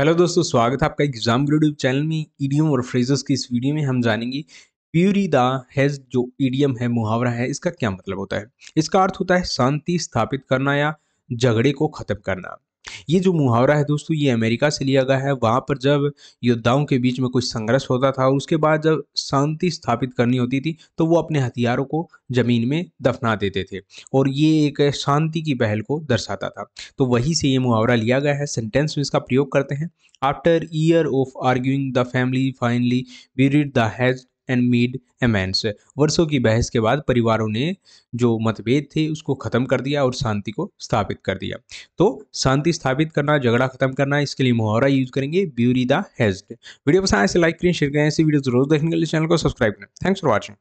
Hello दोस्तों, स्वागत है आपका एग्जाम गुरु यूट्यूब चैनल में। ईडियम और फ्रेजेस की इस वीडियो में हम जानेंगे ब्यूरी द हैज जो ईडियम है, मुहावरा है, इसका क्या मतलब होता है। इसका अर्थ होता है शांति स्थापित करना या झगड़े को खत्म करना। ये जो मुहावरा है दोस्तों, ये अमेरिका से लिया गया है। वहाँ पर जब योद्धाओं के बीच में कोई संघर्ष होता था और उसके बाद जब शांति स्थापित करनी होती थी तो वो अपने हथियारों को जमीन में दफना देते थे और ये एक शांति की पहल को दर्शाता था। तो वहीं से ये मुहावरा लिया गया है। सेंटेंस में इसका प्रयोग करते हैं। After year of arguing the family finally buried the has and made amends. वर्षों की बहस के बाद परिवारों ने जो मतभेद थे उसको खत्म कर दिया और शांति को स्थापित कर दिया। तो शांति स्थापित करना, झगड़ा खत्म करना, इसके लिए मुहावरा यूज करेंगे ब्यूरी द हैज। वीडियो पसंद आए तो लाइक करें, शेयर करें। ऐसी वीडियो जरूर देखने के लिए चैनल को सब्सक्राइब करें। Thanks for watching.